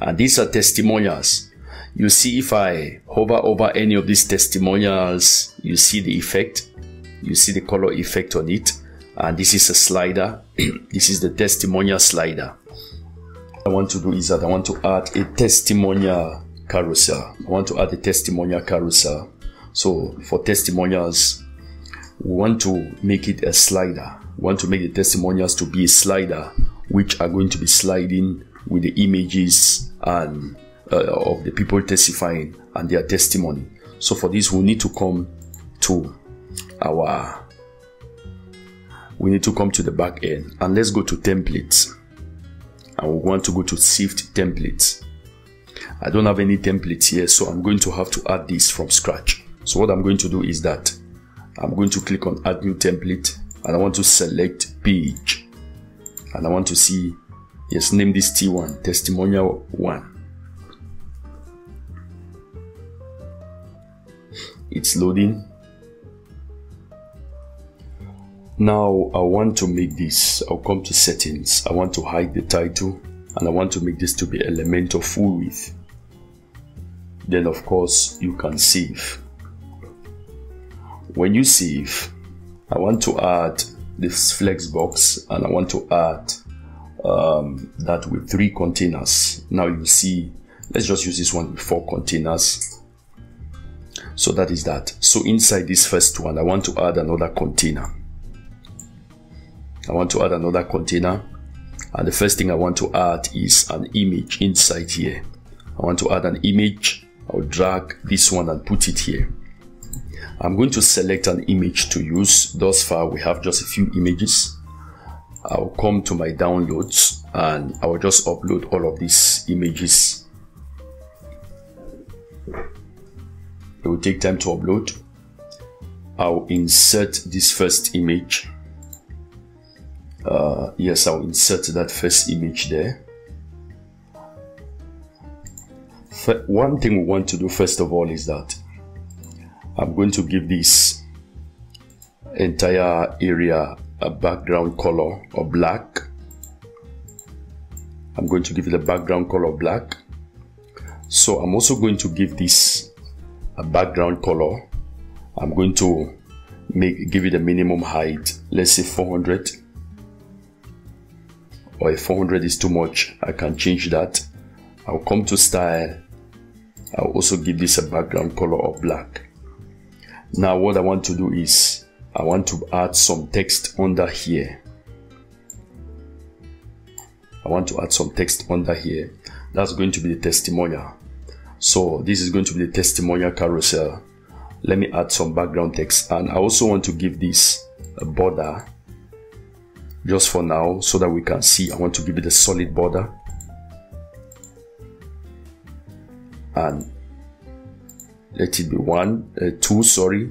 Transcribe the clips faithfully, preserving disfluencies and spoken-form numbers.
and these are testimonials. You see, if I hover over any of these testimonials, you see the effect, you see the color effect on it, and this is a slider. This is the testimonial slider. What I want to do is that I want to add a testimonial carousel. I want to add a testimonial carousel. So for testimonials, we want to make it a slider. We want to make the testimonials to be a slider, which are going to be sliding with the images and uh, of the people testifying and their testimony. So for this, we need to come to our we need to come to the back end, and let's go to templates, and we want to go to sift templates. I don't have any templates here, so I'm going to have to add this from scratch. So what I'm going to do is that I'm going to click on add new template, and I want to select page, and I want to see, yes, name this T one, testimonial one. It's loading. Now I want to make this, I'll come to settings, I want to hide the title, and I want to make this to be Elementor full width. Then of course you can save. When you save, I want to add this flex box, and I want to add um, that with three containers. Now you see, let's just use this one with four containers. So that is that. So inside this first one, I want to add another container. I want to add another container, and the first thing I want to add is an image inside here. I want to add an image. I'll drag this one and put it here. I'm going to select an image to use. Thus far, we have just a few images. I'll come to my downloads, and I'll just upload all of these images. It will take time to upload. I'll insert this first image. Uh, yes, I'll insert that first image there. F- one thing we want to do first of all is that I'm going to give this entire area a background color of black. I'm going to give it a background color of black. So I'm also going to give this a background color. I'm going to make give it a minimum height. Let's say four hundred. Or if four hundred is too much, I can change that. I'll come to style. I'll also give this a background color of black. Now what I want to do is I want to add some text under here. I want to add some text under here. That's going to be the testimonial. So this is going to be the testimonial carousel. Let me add some background text, and I also want to give this a border. Just for now, so that we can see, I want to give it a solid border, and let it be one, uh, two, sorry.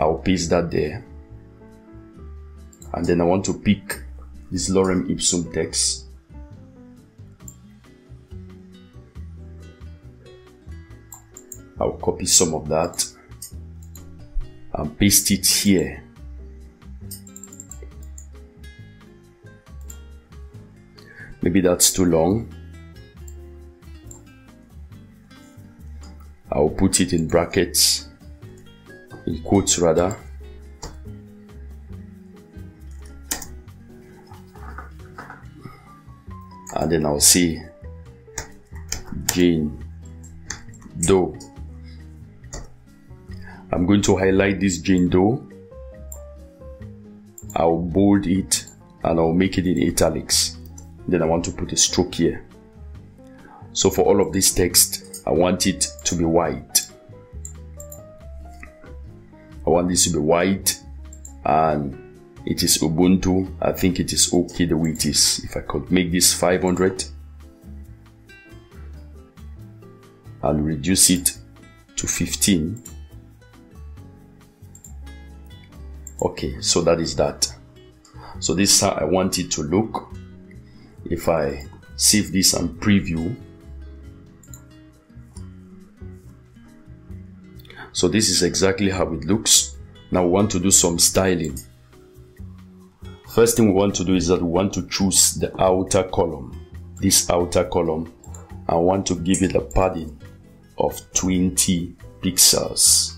I'll paste that there, and then I want to pick this lorem ipsum text. I'll copy some of that and paste it here. Maybe that's too long. I'll put it in brackets, in quotes rather. And then I'll say Jane Doe. I'm going to highlight this Jane Doe. I'll bold it, and I'll make it in italics. Then I want to put a stroke here. So for all of this text, I want it to be white. I want this to be white, and it is Ubuntu. I think it is okay the way it is. If I could make this five hundred and reduce it to fifteen. Okay, so that is that. So this is how I want it to look. If I save this and preview, so this is exactly how it looks. Now we want to do some styling. First thing we want to do is that we want to choose the outer column, this outer column. I want to give it a padding of twenty pixels.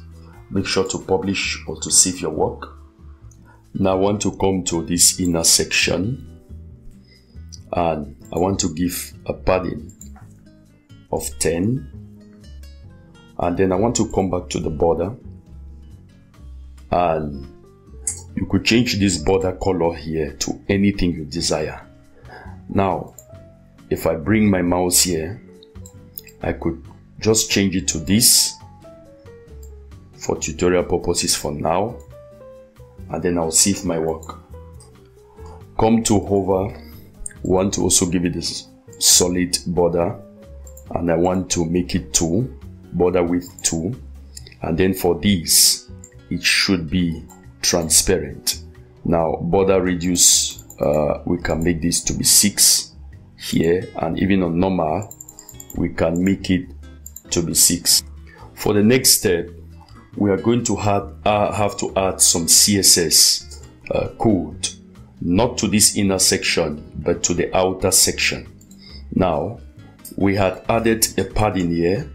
Make sure to publish or to save your work. Now I want to come to this inner section and I want to give a padding of ten, and then I want to come back to the border, and you could change this border color here to anything you desire. Now if I bring my mouse here, I could just change it to this for tutorial purposes for now, and then I'll save my work. Come to hover, we want to also give it this solid border, and I want to make it two, border width two, and then for this it should be transparent. Now border radius, uh, we can make this to be six here, and even on normal we can make it to be six. For the next step, we are going to have, uh, have to add some C S S uh, code, not to this inner section but to the outer section. Now we had added a padding here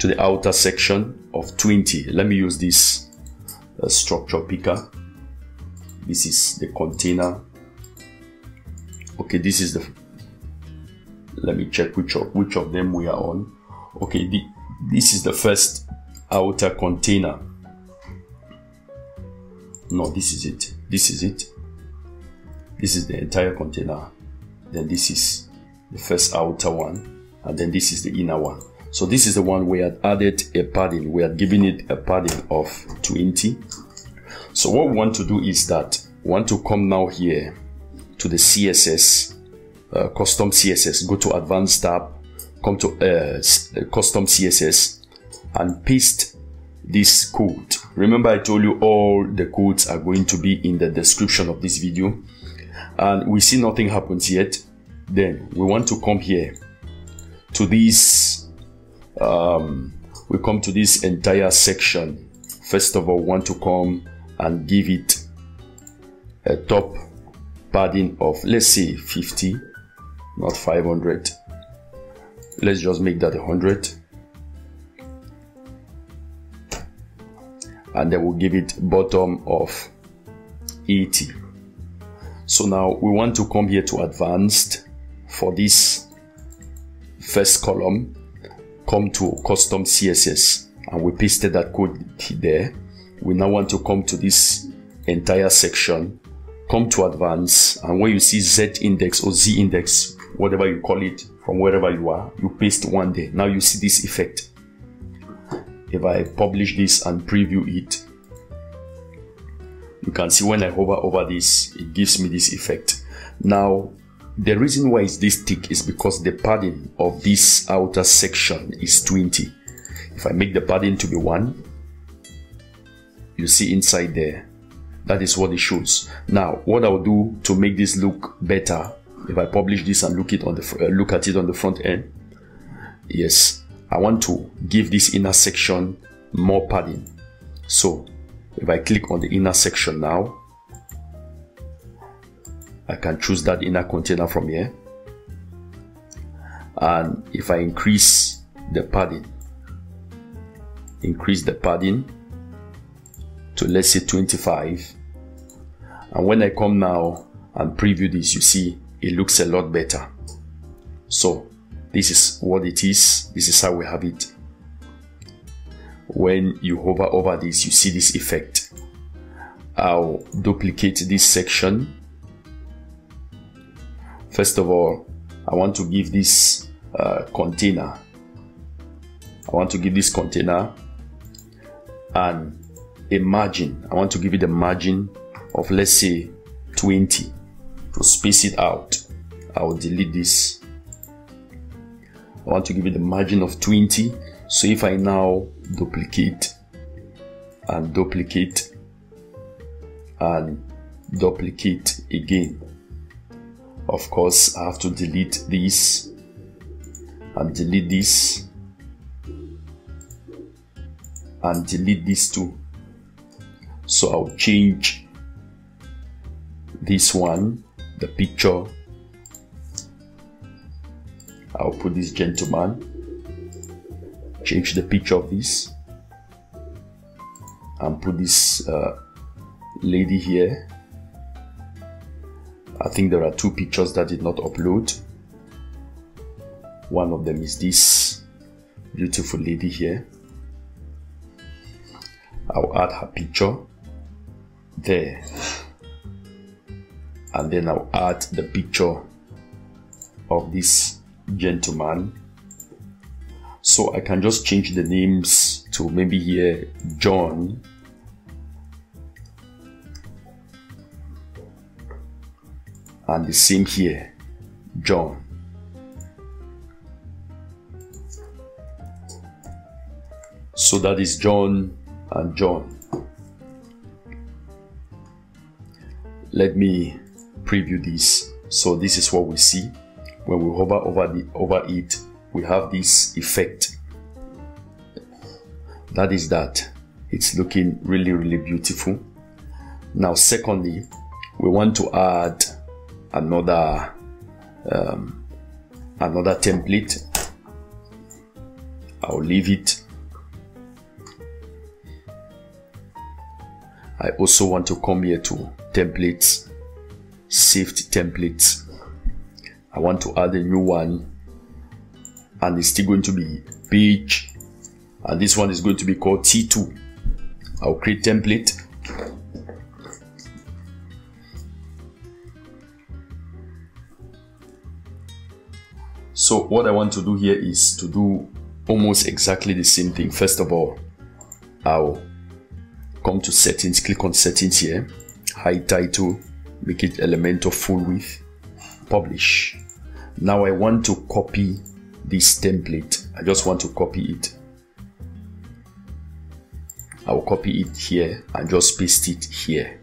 to the outer section of twenty. Let me use this uh, structure picker. This is the container. Okay, this is the, let me check which of, which of them we are on. Okay, the, this is the first outer container. No, this is it. This is it. This is the entire container. Then this is the first outer one, and then this is the inner one. So this is the one we had added a padding. We had given it a padding of twenty. So what we want to do is that we want to come now here to the C S S, uh, custom C S S. Go to advanced tab, come to uh, custom C S S, and paste this code. Remember I told you all the codes are going to be in the description of this video, and we see nothing happens yet. Then we want to come here to this, um, we come to this entire section. First of all, we want to come and give it a top padding of, let's say fifty, not five hundred. Let's just make that one hundred, and then we'll give it bottom of eighty. So now we want to come here to advanced. For this first column, come to custom C S S, and we pasted that code there. We now want to come to this entire section, come to advanced, and when you see Z index or Z index, whatever you call it, from wherever you are, you paste one there. Now you see this effect. If I publish this and preview it, you can see when I hover over this, it gives me this effect. Now the reason why it's this thick is because the padding of this outer section is twenty. If I make the padding to be one, you see inside there, that is what it shows. Now what I'll do to make this look better, if I publish this and look it on the uh, look at it on the front end, yes, I want to give this inner section more padding. So if I click on the inner section now, I can choose that inner container from here, and if I increase the padding, increase the padding to, let's say twenty-five, and when I come now and preview this, you see it looks a lot better. So this is what it is. This is how we have it. When you hover over this, you see this effect. I'll duplicate this section. First of all, I want to give this uh, container, I want to give this container and a margin. I want to give it a margin of, let's say twenty, to space it out. I'll delete this. I want to give it a margin of twenty. So if I now duplicate and duplicate and duplicate again, of course I have to delete this and delete this and delete this too. So I'll change this one, the picture. I'll put this gentleman. Change the picture of this and put this uh, lady here. I think there are two pictures that did not upload. One of them is this beautiful lady here. I'll add her picture there, and then I'll add the picture of this gentleman. So I can just change the names to maybe here John, and the same here, John. So that is John and John. Let me preview this. So this is what we see when we hover over the over it. We have this effect. That is that. It's looking really, really beautiful. Now, secondly, we want to add another um, another template. I'll leave it. I also want to come here to templates, saved templates. I want to add a new one, and it's still going to be page, and this one is going to be called T two. I'll create template. So what I want to do here is to do almost exactly the same thing. First of all, I'll come to settings, click on settings here, hide title, make it Elementor full width, publish. Now I want to copy this template. I just want to copy it. I will copy it here and just paste it here,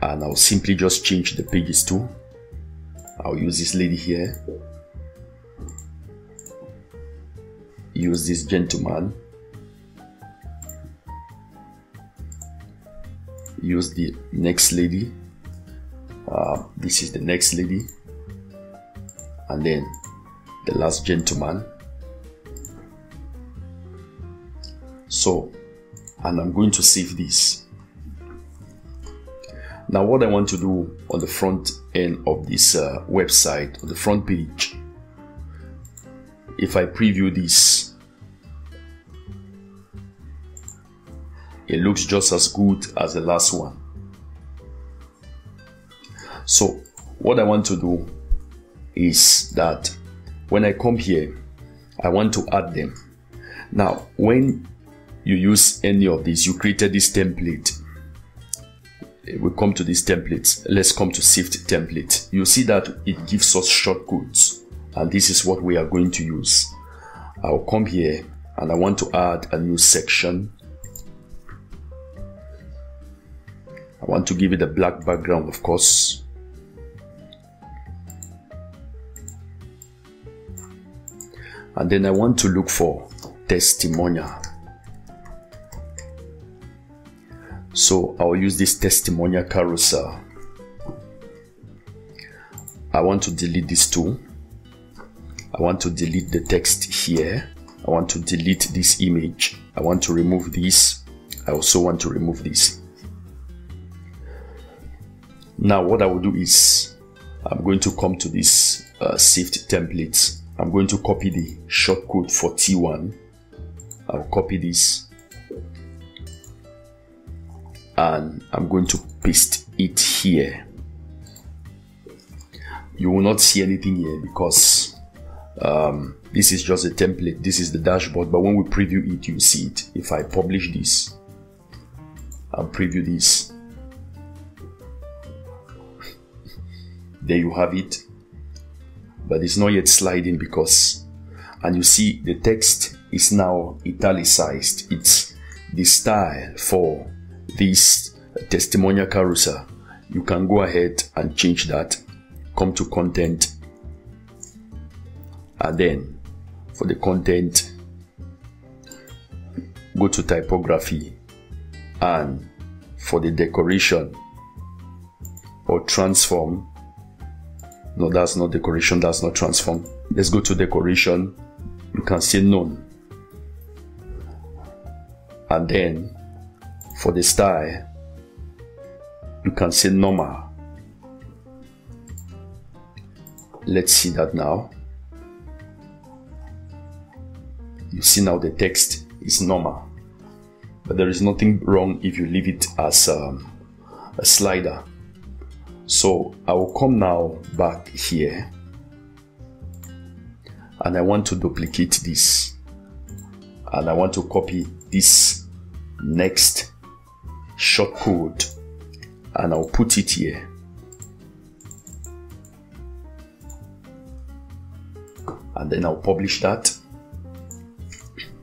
and I'll simply just change the pages to. I'll use this lady here, use this gentleman, use the next lady, uh, this is the next lady, and then the last gentleman. So, and I'm going to save this. Now what I want to do on the front end of this uh, website, on the front page, if I preview this, it looks just as good as the last one. So what I want to do is that when I come here, I want to add them. Now, when you use any of these, you created this template. We come to these templates. Let's come to saved template. You see that it gives us shortcuts, and this is what we are going to use. I'll come here and I want to add a new section. I want to give it a black background, of course. And then I want to look for testimonial. So I'll use this testimonial carousel. I want to delete this too. I want to delete the text here. I want to delete this image. I want to remove this. I also want to remove this. Now what I will do is I'm going to come to this uh, saved templates. I'm going to copy the shortcode for T one. I'll copy this, and I'm going to paste it here. You will not see anything here because um, this is just a template. This is the dashboard, but when we preview it, you see it. If I publish this and preview this, there you have it. But it's not yet sliding because, and you see the text is now italicized. It's the style for this testimonial carousel. You can go ahead and change that. Come to content, and then for the content, go to typography, and for the decoration or transform. No, that's not decoration, that's not transform. Let's go to decoration. You can see none. And then for the style, you can see normal. Let's see that now. You see now the text is normal, but there is nothing wrong if you leave it as um, a slider. So I will come now back here and I want to duplicate this, and I want to copy this next short code and I'll put it here. And then I'll publish that.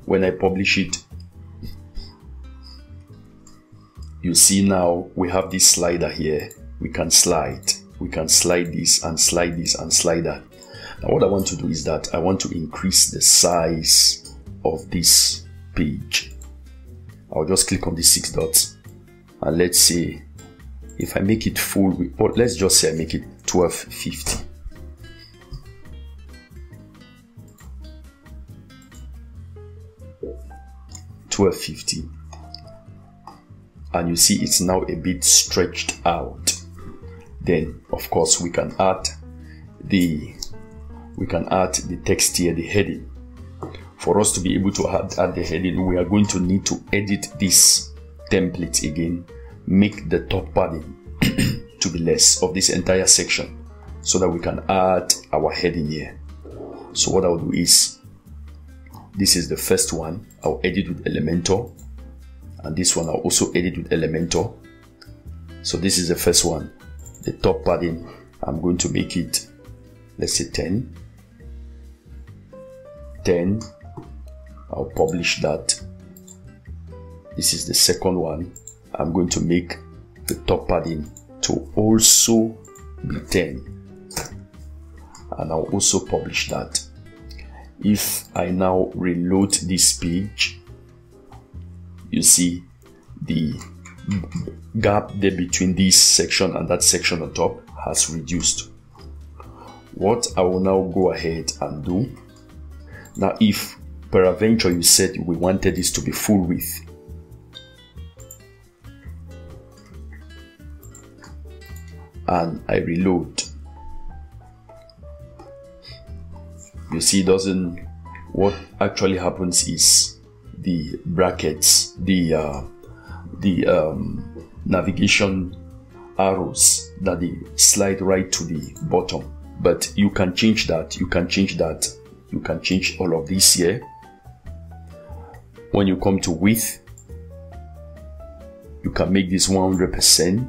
When I publish it, you see now we have this slider here. We can slide, we can slide this and slide this and slide that. Now what I want to do is that I want to increase the size of this page. I'll just click on the six dots and let's see if I make it full. We, or let's just say I make it twelve fifty. twelve fifty. And you see it's now a bit stretched out. Then of course we can add the we can add the text here, the heading. For us to be able to add, add the heading, we are going to need to edit this template again, make the top padding to be less of this entire section so that we can add our heading here. So what I'll do is, this is the first one, I'll edit with Elementor, and this one I'll also edit with Elementor. So this is the first one, the top padding. I'm going to make it, let's say ten ten. I'll publish that. This is the second one. I'm going to make the top padding to also be ten, and I'll also publish that. If I now reload this page, you see the gap there between this section and that section on top has reduced. What I will now go ahead and do now, if peradventure you said we wanted this to be full width, and I reload, you see it doesn't. What actually happens is the brackets, the uh, the um, navigation arrows that they slide right to the bottom. But you can change that, you can change that, you can change all of this here. When you come to width, you can make this one hundred percent.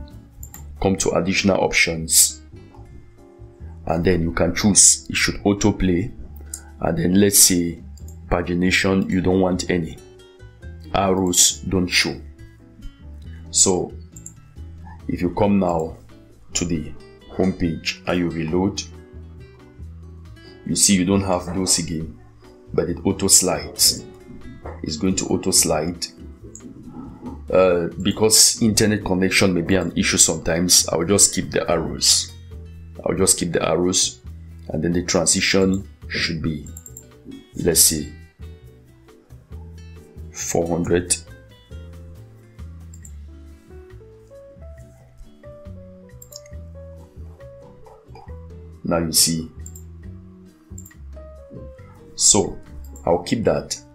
Come to additional options, and then you can choose, it should autoplay. And then let's say pagination, you don't want any arrows, don't show. So if you come now to the home page and you reload, you see you don't have those again, but it auto slides. It's going to auto slide. Uh, because internet connection may be an issue sometimes, I'll just keep the arrows. I'll just keep the arrows, and then the transition should be, let's see, four hundred. Now you see. So I'll keep that.